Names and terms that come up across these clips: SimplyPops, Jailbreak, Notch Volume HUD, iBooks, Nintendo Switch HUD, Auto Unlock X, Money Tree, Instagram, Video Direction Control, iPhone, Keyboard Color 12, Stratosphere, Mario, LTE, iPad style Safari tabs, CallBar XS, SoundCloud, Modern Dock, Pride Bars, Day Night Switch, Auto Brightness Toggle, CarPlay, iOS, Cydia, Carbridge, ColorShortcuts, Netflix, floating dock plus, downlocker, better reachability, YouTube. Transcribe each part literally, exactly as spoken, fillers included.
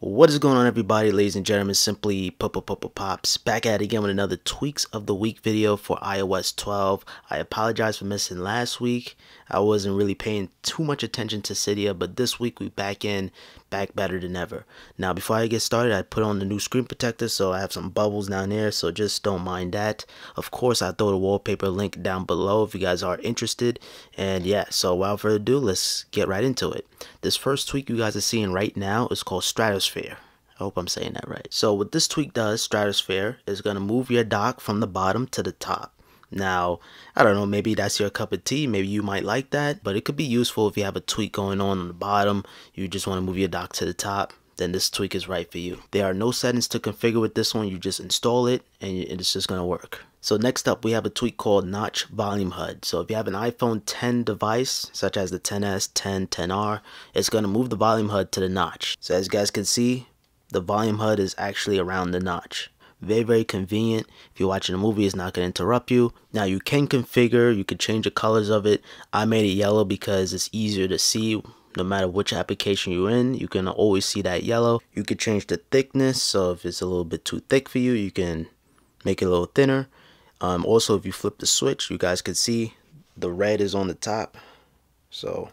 What is going on, everybody? Ladies and gentlemen, simply pop pop pop pops back at it again with another tweaks of the week video for i O S twelve. I apologize for missing last week. I wasn't really paying too much attention to Cydia, but this week we back in, back better than ever. Now before I get started, I put on the new screen protector, so I have some bubbles down there, so just don't mind that. Of course, I throw the wallpaper link down below if you guys are interested. And yeah, so without further ado, let's get right into it. This first tweak you guys are seeing right now is called Stratosphere. I hope I'm saying that right. So what this tweak does, Stratosphere, is going to move your dock from the bottom to the top. Now, I don't know, maybe that's your cup of tea, maybe you might like that, but it could be useful if you have a tweak going on on the bottom, you just want to move your dock to the top, then this tweak is right for you. There are no settings to configure with this one, you just install it and it's just going to work. So next up, we have a tweak called Notch Volume H U D. So if you have an iPhone ten device, such as the ten S, ten, ten R, it's going to move the volume H U D to the notch. So as you guys can see, the volume H U D is actually around the notch. Very, very convenient. If you're watching a movie, it's not going to interrupt you. Now you can configure, you can change the colors of it. I made it yellow because it's easier to see. No matter which application you're in, you can always see that yellow. You could change the thickness, so if it's a little bit too thick for you, you can make it a little thinner. Um, also, if you flip the switch, you guys can see the red is on the top, so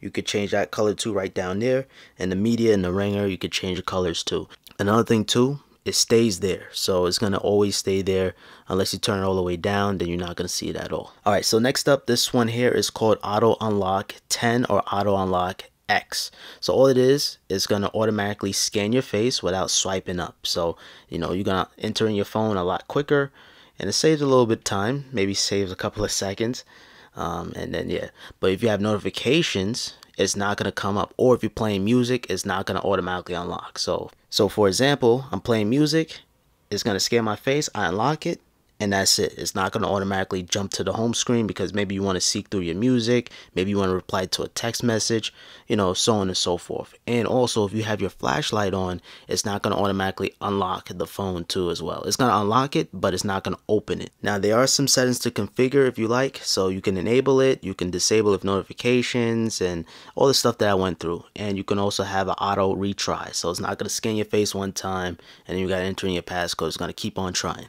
you could change that color too right down there. And the media and the ringer, you could change the colors too. Another thing too, it stays there, so it's going to always stay there unless you turn it all the way down, then you're not going to see it at all. Alright, so next up, this one here is called Auto Unlock ten or Auto Unlock X. So all it is, it's going to automatically scan your face without swiping up, so you know you're going to enter in your phone a lot quicker. And it saves a little bit of time, maybe saves a couple of seconds, um, and then yeah. But if you have notifications, it's not going to come up. Or if you're playing music, it's not going to automatically unlock. So, so for example, I'm playing music, it's going to scan my face, I unlock it, and that's it. It's not going to automatically jump to the home screen because maybe you want to seek through your music, maybe you want to reply to a text message, you know, so on and so forth. And also, if you have your flashlight on, it's not going to automatically unlock the phone too as well. It's going to unlock it, but it's not going to open it. Now, there are some settings to configure if you like, so you can enable it, you can disable if notifications and all the stuff that I went through. And you can also have an auto retry, so it's not going to scan your face one time and you got to enter in your passcode. It's going to keep on trying.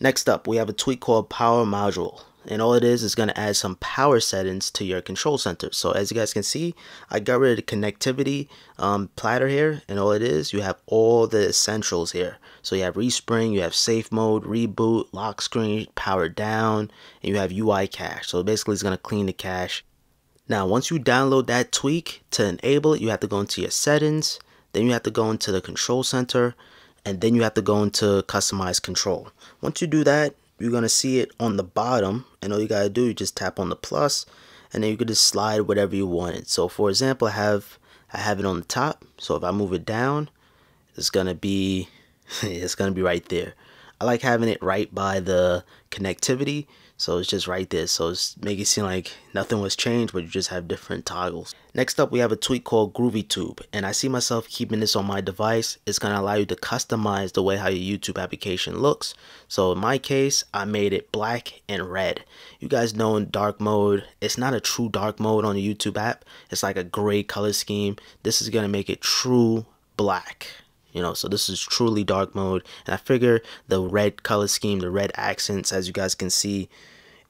Next up, we have a tweak called Power Module, and all it is is going to add some power settings to your control center. So as you guys can see, I got rid of the connectivity um, platter here, and all it is, you have all the essentials here. So you have respring, you have safe mode, reboot, lock screen, power down, and you have U I cache. So basically, it's going to clean the cache. Now, once you download that tweak, to enable it, you have to go into your settings, then you have to go into the control center, and then you have to go into customize control. Once you do that, you're going to see it on the bottom, and all you got to do, you just tap on the plus, and then you can just slide whatever you wanted. So for example, I have I have it on the top, so if I move it down, it's going to be it's going to be right there. I like having it right by the connectivity, so it's just right there, so it's make it seem like nothing was changed, but you just have different toggles. Next up, we have a tweak called GrooveTube, and I see myself keeping this on my device. It's going to allow you to customize the way how your YouTube application looks. So in my case, I made it black and red. You guys know in dark mode, it's not a true dark mode on the YouTube app, it's like a gray color scheme. This is going to make it true black. You know, so this is truly dark mode, and I figure the red color scheme, the red accents, as you guys can see,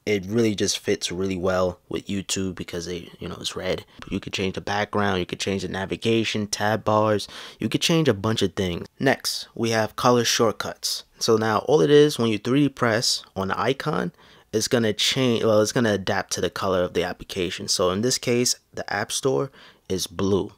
it really just fits really well with YouTube because they, you know, it's red. But you could change the background, you could change the navigation, tab bars, you could change a bunch of things. Next, we have color shortcuts. So now all it is, when you three D press on the icon, it's gonna change, well, it's gonna adapt to the color of the application. So in this case, the App Store is blue.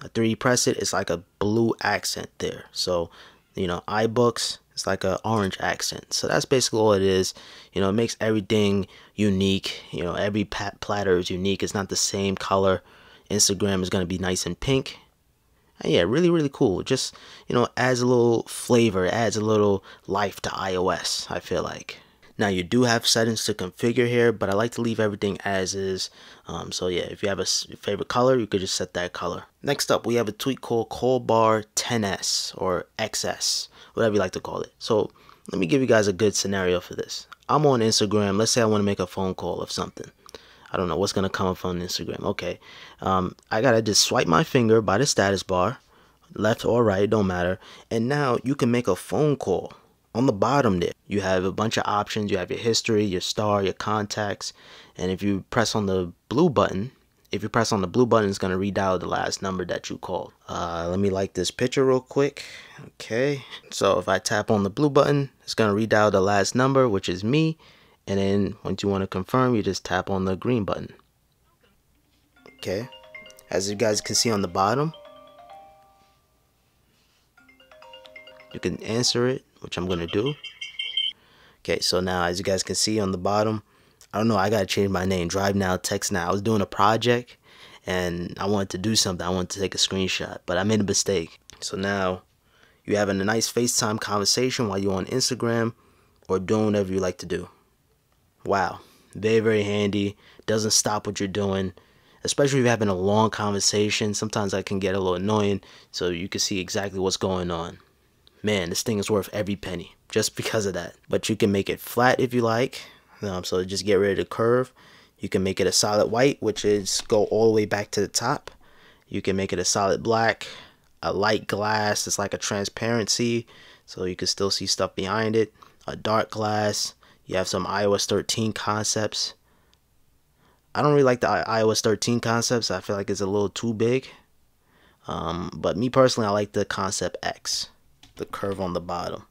I three D press it, it's like a blue accent there. So, you know, iBooks, it's like an orange accent. So that's basically all it is. You know, it makes everything unique. You know, every pat platter is unique. It's not the same color. Instagram is going to be nice and pink. And yeah, really, really cool. Just, you know, adds a little flavor, adds a little life to iOS, I feel like. Now, you do have settings to configure here, but I like to leave everything as is. Um, so yeah, if you have a favorite color, you could just set that color. Next up, we have a tweak called CallBar X S or X S, whatever you like to call it. So let me give you guys a good scenario for this. I'm on Instagram. Let's say I want to make a phone call of something. I don't know what's going to come up on Instagram. Okay, um, I got to just swipe my finger by the status bar. left or right, don't matter. And now you can make a phone call. On the bottom there, you have a bunch of options. You have your history, your star, your contacts. And if you press on the blue button, if you press on the blue button, it's going to redial the last number that you called. Uh, let me like this picture real quick. Okay. So if I tap on the blue button, it's going to redial the last number, which is me. And then once you want to confirm, you just tap on the green button. Okay. As you guys can see on the bottom, you can answer it, which I'm going to do. Okay, so now as you guys can see on the bottom, I don't know, I got to change my name. Drive Now, Text Now. I was doing a project and I wanted to do something. I wanted to take a screenshot, but I made a mistake. So now you're having a nice FaceTime conversation while you're on Instagram or doing whatever you like to do. Wow, very, very handy. Doesn't stop what you're doing, especially if you're having a long conversation. Sometimes that can get a little annoying, so you can see exactly what's going on. Man, this thing is worth every penny just because of that. But you can make it flat if you like. Um, so just get rid of the curve. You can make it a solid white, which is go all the way back to the top. You can make it a solid black, a light glass. It's like a transparency, so you can still see stuff behind it. A dark glass. You have some i O S thirteen concepts. I don't really like the i O S thirteen concepts. I feel like it's a little too big. Um, but me personally, I like the concept X. The curve on the bottom.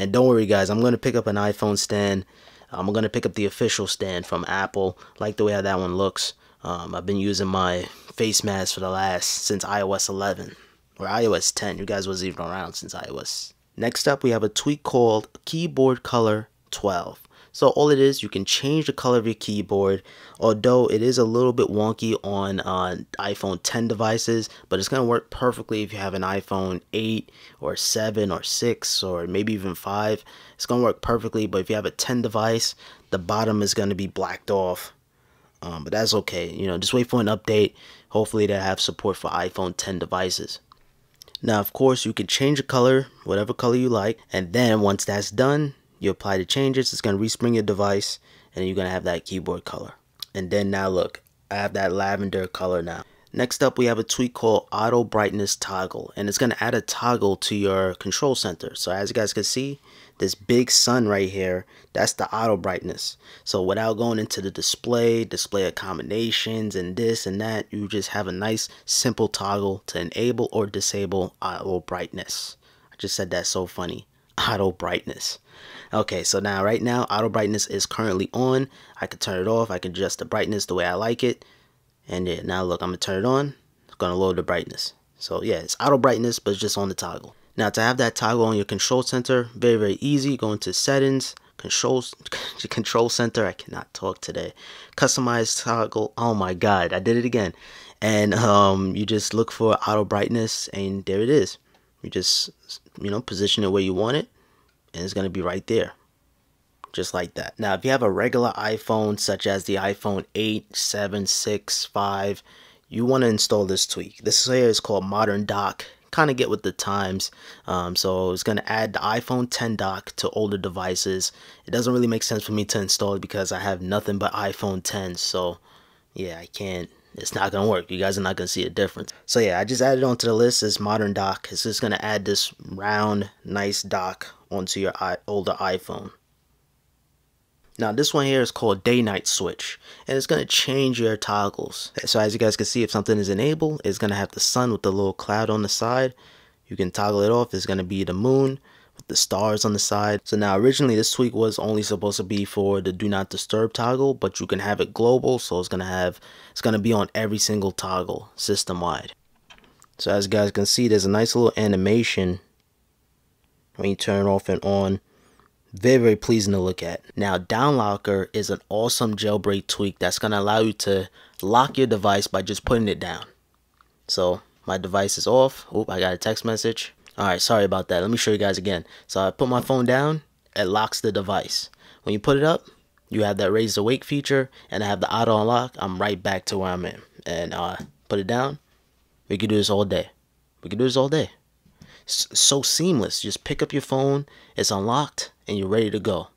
And don't worry guys, I'm going to pick up an iPhone stand. I'm going to pick up the official stand from Apple. Like the way how that one looks. um, I've been using my face mask for the last since i O S eleven or i O S ten. You guys wasn't even around since iOS. Next up, we have a tweak called Keyboard Color twelve. So all it is, you can change the color of your keyboard, although it is a little bit wonky on uh, iPhone ten devices, but it's going to work perfectly if you have an iPhone eight or seven or six or maybe even five. It's going to work perfectly, but if you have a ten device, the bottom is going to be blacked off. Um, but that's okay. You know, just wait for an update. Hopefully they have support for iPhone ten devices. Now, of course, you can change the color, whatever color you like, and then once that's done, you apply the changes, it's going to respring your device, and you're going to have that keyboard color. And then now look, I have that lavender color now. Next up, we have a tweak called Auto Brightness Toggle, and it's going to add a toggle to your control center. So as you guys can see, this big sun right here, that's the auto brightness. So without going into the display, display accommodations and this and that, you just have a nice simple toggle to enable or disable auto brightness. I just said that so funny. Auto brightness. Okay, so now right now auto brightness is currently on. I can turn it off. I can adjust the brightness the way I like it. And yeah, now look, I'm gonna turn it on. It's gonna lower the brightness. So yeah, it's auto brightness, but it's just on the toggle. Now to have that toggle on your control center, very very easy. Go into settings, controls, control center. I cannot talk today. Customize toggle. Oh my god, I did it again. And um, you just look for auto brightness, and there it is. You just, you know, position it where you want it, and it's going to be right there. Just like that. Now, if you have a regular iPhone, such as the iPhone eight, seven, six, five, you want to install this tweak. This here is called Modern Dock. Kind of get with the times. Um, so it's going to add the iPhone ten dock to older devices. It doesn't really make sense for me to install it because I have nothing but iPhone tens. So, yeah, I can't. It's not going to work. You guys are not going to see a difference. So yeah, I just added onto the list this Modern Dock. It's just going to add this round, nice dock onto your older iPhone. Now this one here is called Day Night Switch, and it's going to change your toggles. So as you guys can see, if something is enabled, it's going to have the sun with the little cloud on the side. You can toggle it off. It's going to be the moon with the stars on the side. So now originally this tweak was only supposed to be for the do not disturb toggle, but you can have it global, so it's gonna have it's gonna be on every single toggle system wide. So as you guys can see, there's a nice little animation when you turn off and on. Very very pleasing to look at. Now downlocker is an awesome jailbreak tweak that's gonna allow you to lock your device by just putting it down. So my device is off. Oop, I got a text message. Alright, sorry about that. Let me show you guys again. So I put my phone down, it locks the device. When you put it up, you have that raise the wake feature, and I have the auto unlock. I'm right back to where I'm in. And uh, put it down. We can do this all day. We can do this all day. It's so seamless. You just pick up your phone, it's unlocked, and you're ready to go.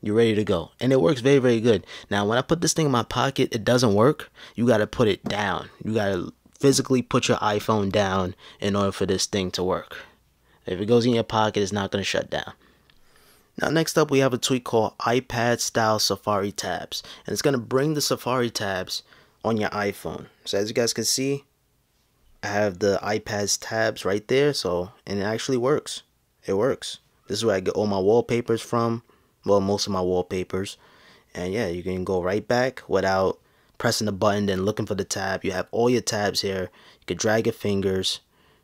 You're ready to go. And it works very, very good. Now, when I put this thing in my pocket, it doesn't work. You got to put it down. You got to physically put your iPhone down in order for this thing to work. If it goes in your pocket, it's not going to shut down. Now next up, we have a tweak called iPad style Safari tabs, and it's going to bring the Safari tabs on your iPhone. So as you guys can see, I have the iPad's tabs right there, so and it actually works. It works. This is where I get all my wallpapers from, well, most of my wallpapers. And yeah, you can go right back without pressing the button and looking for the tab. You have all your tabs here. You can drag your fingers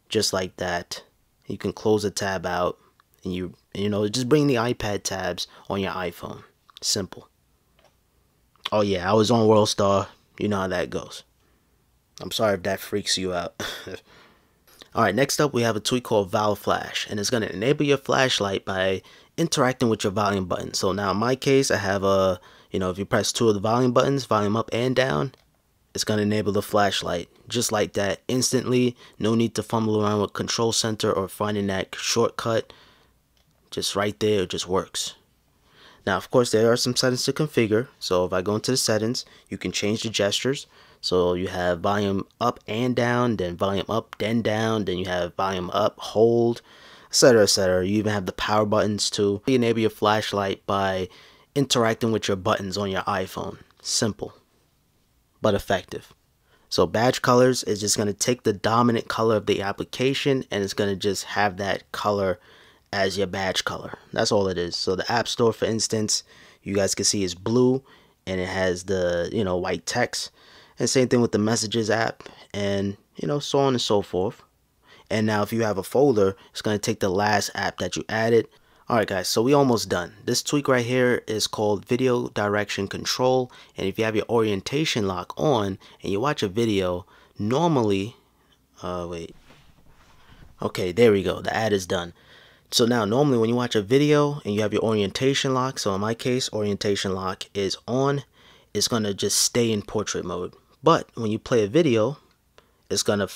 just like that. You can close the tab out, and you you know, just bring the iPad tabs on your iPhone. Simple. Oh yeah, I was on Worldstar. You know how that goes. I'm sorry if that freaks you out. Alright, next up we have a tweak called VolFlash, and it's going to enable your flashlight by interacting with your volume button. So now in my case, I have a, you know, if you press two of the volume buttons, volume up and down, it's going to enable the flashlight just like that instantly. No need to fumble around with control center or finding that shortcut. Just right there, it just works. Now, of course, there are some settings to configure. So if I go into the settings, you can change the gestures. So you have volume up and down, then volume up, then down, then you have volume up, hold, et cetera, et cetera. You even have the power buttons too. You enable your flashlight by interacting with your buttons on your iPhone. Simple, but effective. So BadgeColors is just going to take the dominant color of the application, and it's going to just have that color as your badge color. That's all it is. So the App Store, for instance, you guys can see is blue, and it has the, you know, white text, and same thing with the Messages app, and you know, so on and so forth. And now if you have a folder, it's going to take the last app that you added. Alright guys, so we almost done. This tweak right here is called Video Direction Control, and if you have your orientation lock on and you watch a video, normally uh, wait okay there we go, the ad is done. So now normally when you watch a video and you have your orientation lock, so in my case orientation lock is on, it's going to just stay in portrait mode. But when you play a video, it's going to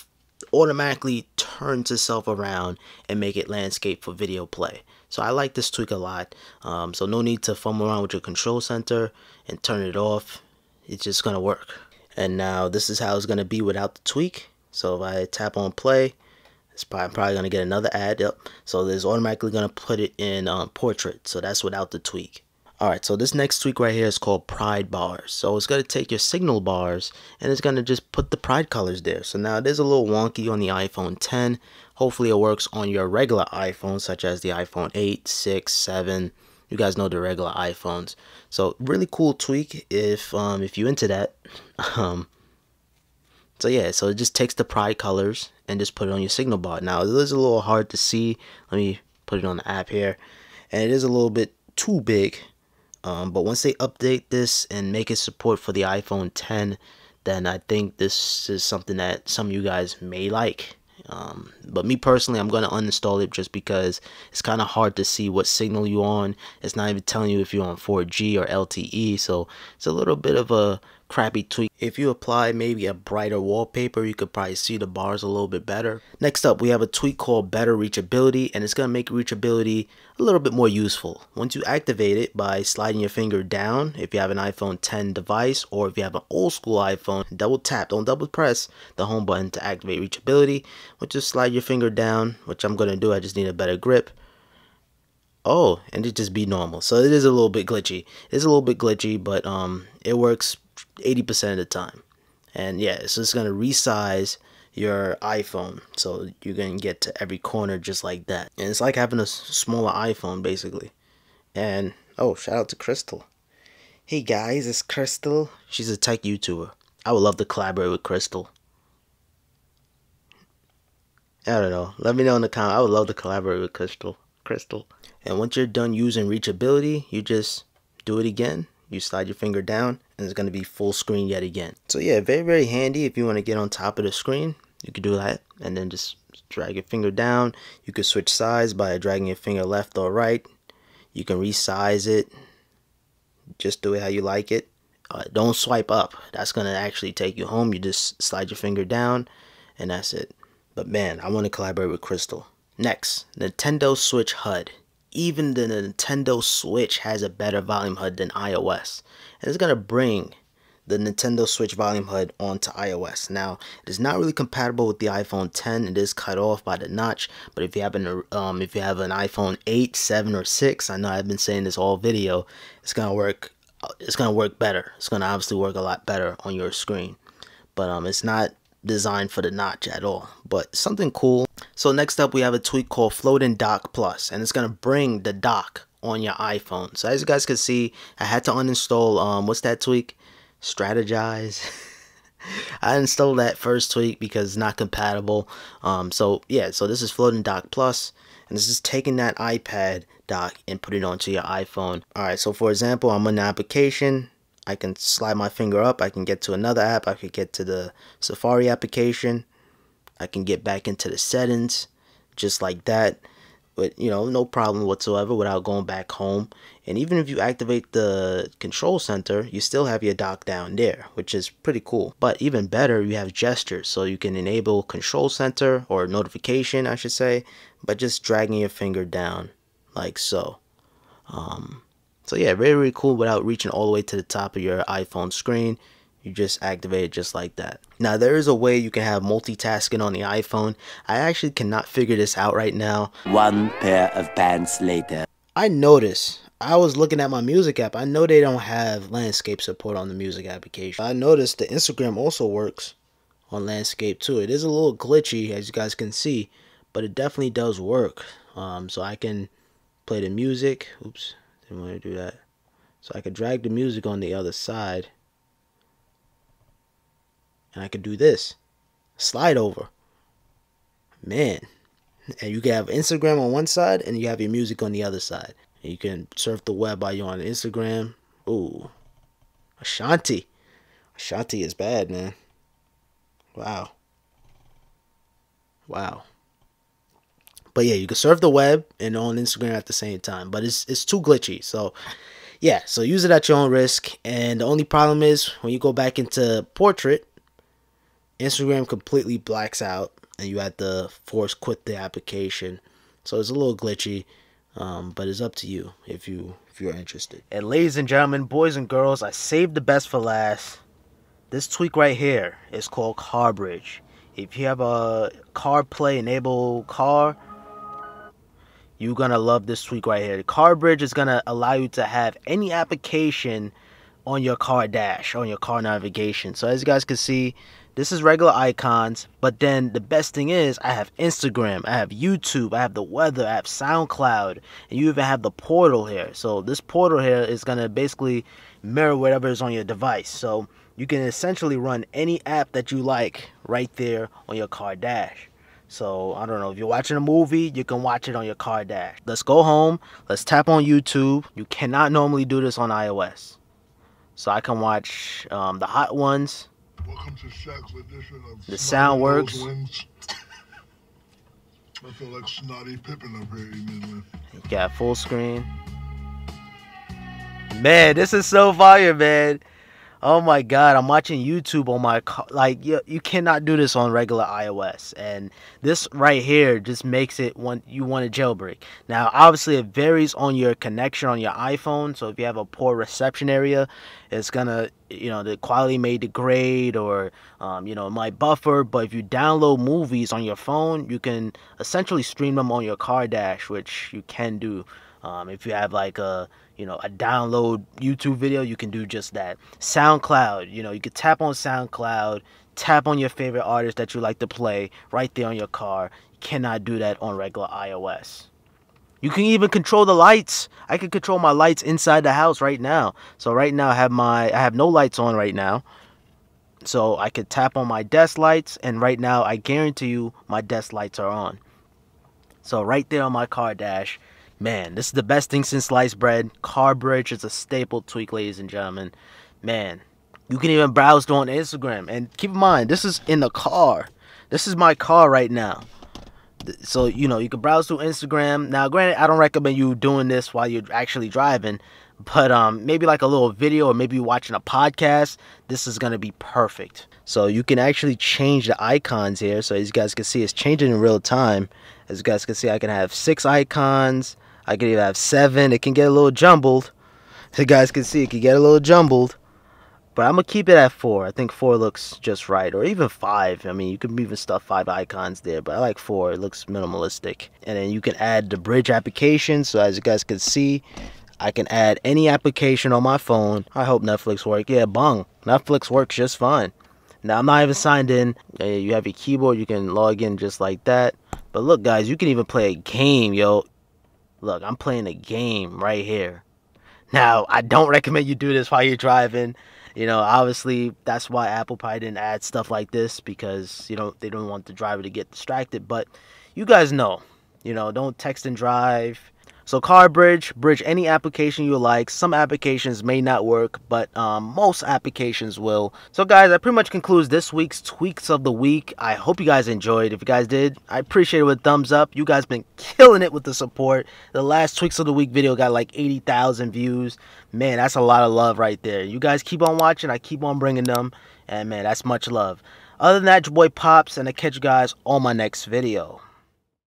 automatically turn itself around and make it landscape for video play. So I like this tweak a lot. Um, so no need to fumble around with your control center and turn it off. It's just going to work. And now this is how it's going to be without the tweak. So if I tap on play, I'm probably going to get another ad up. So there's automatically going to put it in um, portrait. So that's without the tweak. Alright, so this next tweak right here is called Pride Bars. So it's going to take your signal bars and it's going to just put the pride colors there. So now it is a little wonky on the iPhone ten. Hopefully it works on your regular iPhones, such as the iPhone eight, six, seven. You guys know the regular iPhones. So really cool tweak if, um, if you're into that. Um, so yeah, so it just takes the pride colors and just put it on your signal bar. Now it is a little hard to see. Let me put it on the app here, and it is a little bit too big, um, but once they update this and make it support for the iPhone ten, then I think this is something that some of you guys may like. Um, but me personally, I'm going to uninstall it just because it's kind of hard to see what signal you're on. It's not even telling you if you're on four G or L T E, so it's a little bit of a crappy tweak. If you apply maybe a brighter wallpaper, you could probably see the bars a little bit better. Next up, we have a tweak called Better Reachability, and it's going to make reachability a little bit more useful. Once you activate it by sliding your finger down, if you have an iPhone ten device, or if you have an old school iPhone, double tap, don't double press the home button to activate reachability. But just slide your finger down, which I'm going to do. I just need a better grip. Oh, and it just be normal. So it is a little bit glitchy. It's a little bit glitchy, but um, it works eighty percent of the time. And yeah, so it's going to resize your iPhone, so you can get to every corner just like that. And it's like having a smaller iPhone basically. And oh, shout out to Crystal. Hey guys, it's Crystal. She's a tech YouTuber. I would love to collaborate with Crystal. I don't know. Let me know in the comment. I would love to collaborate with Crystal. Crystal. And once you're done using reachability, you just do it again. You slide your finger down, and it's going to be full screen yet again. So yeah, very, very handy if you want to get on top of the screen. You could do that, and then just drag your finger down. You could switch sides by dragging your finger left or right. You can resize it. Just do it how you like it. Uh, don't swipe up. That's going to actually take you home. You just slide your finger down, and that's it. But man, I want to collaborate with Crystal. Next, Nintendo Switch H U D. Even the Nintendo Switch has a better volume H U D than iOS. And it's going to bring the Nintendo Switch volume H U D onto iOS. Now, it is not really compatible with the iPhone ten. It is cut off by the notch, but if you have an um, if you have an iPhone eight, seven, or six, I know I've been saying this all video, it's gonna work. It's gonna work better. It's gonna obviously work a lot better on your screen, but um, it's not designed for the notch at all, but something cool. So next up, we have a tweak called Floating Dock Plus, and it's gonna bring the dock on your iPhone. So as you guys can see, I had to uninstall um what's that tweak? Strategize. I installed that first tweak because it's not compatible. Um so yeah, so this is Floating Dock Plus, and this is taking that iPad dock and putting it onto your iPhone. Alright, so for example, I'm on the application, I can slide my finger up, I can get to another app, I could get to the Safari application, I can get back into the settings just like that. But, you know, no problem whatsoever without going back home. And even if you activate the control center, you still have your dock down there, which is pretty cool. But even better, you have gestures, so you can enable control center or notification, I should say, by just dragging your finger down like so. Um, so yeah, very, very cool without reaching all the way to the top of your iPhone screen. You just activate it just like that. Now, there is a way you can have multitasking on the iPhone. I actually cannot figure this out right now. One pair of pants later. I noticed, I was looking at my music app. I know they don't have landscape support on the music application. I noticed the Instagram also works on landscape too. It is a little glitchy, as you guys can see, but it definitely does work. Um, so I can play the music. Oops, didn't want to do that. So I could drag the music on the other side. And I could do this slide over, man, and you can have Instagram on one side and you have your music on the other side, and you can surf the web while you're on Instagram. Ooh, Ashanti Ashanti is bad, man. Wow, wow. But yeah, you can surf the web and on Instagram at the same time, but it's it's too glitchy. So yeah, so use it at your own risk. And the only problem is when you go back into portrait, Instagram completely blacks out and you have to force quit the application. So it's a little glitchy, um, but it's up to you if, you if you're interested. And ladies and gentlemen, boys and girls, I saved the best for last. This tweak right here is called Carbridge. If you have a CarPlay enabled car, you're going to love this tweak right here. Carbridge is going to allow you to have any application on your car dash, on your car navigation. So as you guys can see, this is regular icons, but then the best thing is I have Instagram, I have YouTube, I have the weather, I have SoundCloud, and you even have the portal here. So this portal here is going to basically mirror whatever is on your device. So you can essentially run any app that you like right there on your car dash. So, I don't know, if you're watching a movie, you can watch it on your car dash. Let's go home. Let's tap on YouTube. You cannot normally do this on iOS. So I can watch um, the hot ones. Welcome to Shaq's edition of the sound works. I feel like Snotty Pippin up here. You got full screen. Man, this is so fire, man. Oh my God, I'm watching YouTube on my car. Like, you, you cannot do this on regular iOS. And this right here just makes it one you want to jailbreak. Now, obviously, it varies on your connection on your iPhone. So if you have a poor reception area, it's going to, you know, the quality may degrade, or, um, you know, it might buffer. But if you download movies on your phone, you can essentially stream them on your car dash, which you can do. Um, if you have like a, you know, a download YouTube video, you can do just that. SoundCloud, you know, you could tap on SoundCloud, tap on your favorite artist that you like to play right there on your car. You cannot do that on regular iOS. You can even control the lights. I can control my lights inside the house right now. So right now I have my, I have no lights on right now. So I could tap on my desk lights, and right now I guarantee you my desk lights are on. So right there on my car dash. Man, this is the best thing since sliced bread. Carbridge is a staple tweak, ladies and gentlemen. Man, you can even browse on Instagram. And keep in mind, this is in the car. This is my car right now. So, you know, you can browse through Instagram. Now, granted, I don't recommend you doing this while you're actually driving. But um, maybe like a little video, or maybe you're watching a podcast. This is going to be perfect. So you can actually change the icons here. So as you guys can see, it's changing in real time. As you guys can see, I can have six icons. I could even have seven. It can get a little jumbled. So you guys can see, it can get a little jumbled. But I'm going to keep it at four. I think four looks just right. Or even five. I mean, you can even stuff five icons there. But I like four. It looks minimalistic. And then you can add the bridge application. So as you guys can see, I can add any application on my phone. I hope Netflix works. Yeah, bong. Netflix works just fine. Now, I'm not even signed in. You have your keyboard. You can log in just like that. But look, guys, you can even play a game, yo. Look, I'm playing a game right here. Now, I don't recommend you do this while you're driving. You know, obviously, that's why Apple probably didn't add stuff like this, because, you know, they don't want the driver to get distracted. But you guys know, you know, don't text and drive. So Carbridge, bridge any application you like. Some applications may not work, but um, most applications will. So guys, that pretty much concludes this week's Tweaks of the Week. I hope you guys enjoyed. If you guys did, I appreciate it with a thumbs up. You guys been killing it with the support. The last Tweaks of the Week video got like eighty thousand views. Man, that's a lot of love right there. You guys keep on watching. I keep on bringing them. And man, that's much love. Other than that, your boy Pops, and I catch you guys on my next video.